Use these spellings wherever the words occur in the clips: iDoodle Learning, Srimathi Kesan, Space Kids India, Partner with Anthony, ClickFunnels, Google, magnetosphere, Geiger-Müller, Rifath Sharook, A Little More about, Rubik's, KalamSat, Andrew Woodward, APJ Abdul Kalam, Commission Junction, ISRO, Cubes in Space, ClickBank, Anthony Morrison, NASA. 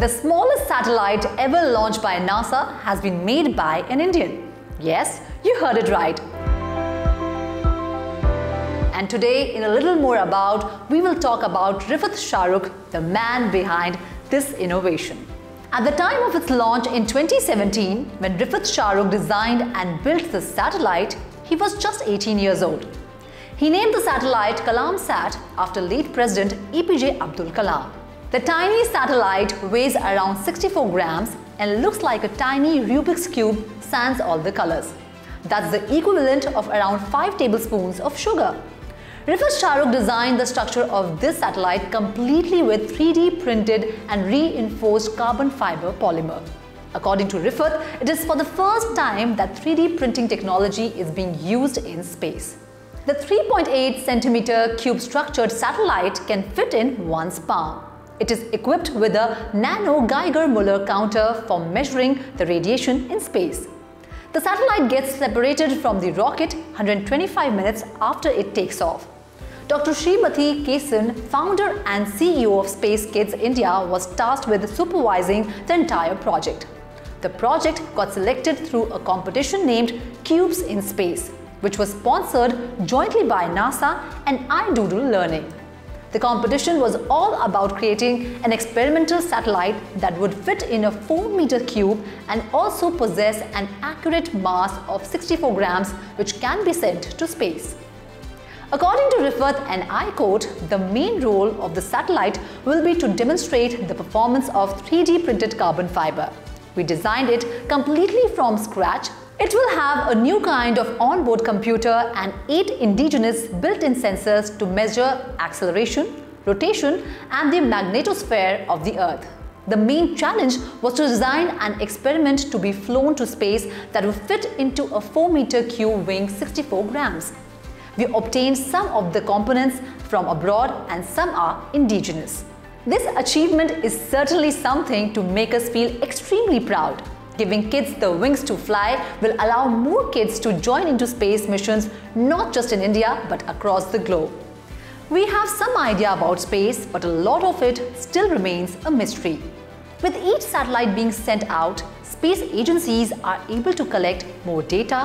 the smallest satellite ever launched by NASA has been made by an Indian. Yes, you heard it right. And today, in a little more about, we will talk about Rifath Sharook, the man behind this innovation. At the time of its launch in 2017, when Rifath Sharook designed and built this satellite, he was just 18 years old. He named the satellite KalamSat after late President APJ Abdul Kalam. The tiny satellite weighs around 64 grams and looks like a tiny Rubik's cube sans all the colors. That's the equivalent of around 5 tablespoons of sugar. Rifath Sharook designed the structure of this satellite completely with 3D printed and reinforced carbon fiber polymer. According to Rifath, it is for the first time that 3D printing technology is being used in space. The 3.8-centimeter cube-structured satellite can fit in one's palm. It is equipped with a nano Geiger-Müller counter for measuring the radiation in space. The satellite gets separated from the rocket 125 minutes after it takes off. Dr. Srimathi Kesan, founder and CEO of Space Kids India, was tasked with supervising the entire project. The project got selected through a competition named Cubes in Space, which was sponsored jointly by NASA and iDoodle Learning. The competition was all about creating an experimental satellite that would fit in a 4-meter cube and also possess an accurate mass of 64 grams which can be sent to space. According to Rifath, and I quote, "The main role of the satellite will be to demonstrate the performance of 3D printed carbon fiber. We designed it completely from scratch. It will have a new kind of onboard computer and 8 indigenous built-in sensors to measure acceleration, rotation, and the magnetosphere of the Earth. The main challenge was to design an experiment to be flown to space that would fit into a 4-meter cube weighing 64 grams. We obtained some of the components from abroad and some are indigenous. This achievement is certainly something to make us feel extremely proud. Giving kids the wings to fly will allow more kids to join into space missions, not just in India but across the globe. We have some idea about space, but a lot of it still remains a mystery." With each satellite being sent out, space agencies are able to collect more data,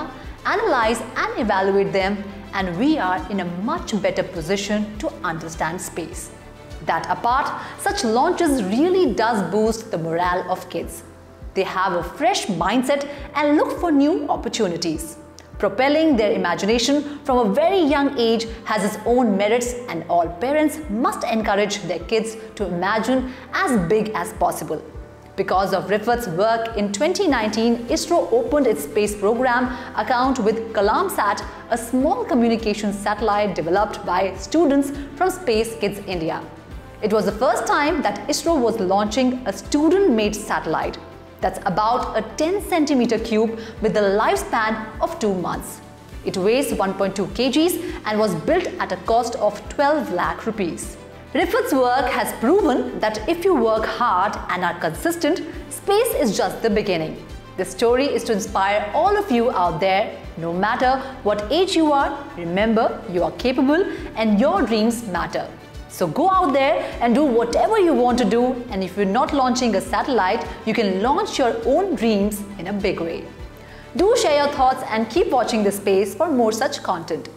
analyze and evaluate them, and we are in a much better position to understand space. That apart, such launches really does boost the morale of kids. They have a fresh mindset and look for new opportunities. Propelling their imagination from a very young age has its own merits, and all parents must encourage their kids to imagine as big as possible. Because of Rifath's work, in 2019, ISRO opened its space program account with KalamSat, a small communications satellite developed by students from Space Kids India. It was the first time that ISRO was launching a student-made satellite. That's about a 10-centimeter cube with a lifespan of 2 months. It weighs 1.2 kgs and was built at a cost of 12 lakh rupees. Rifath's work has proven that if you work hard and are consistent, space is just the beginning. This story is to inspire all of you out there. No matter what age you are, remember you are capable and your dreams matter. So go out there and do whatever you want to do, and if you're not launching a satellite, you can launch your own dreams in a big way. Do share your thoughts and keep watching this space for more such content.